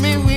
me.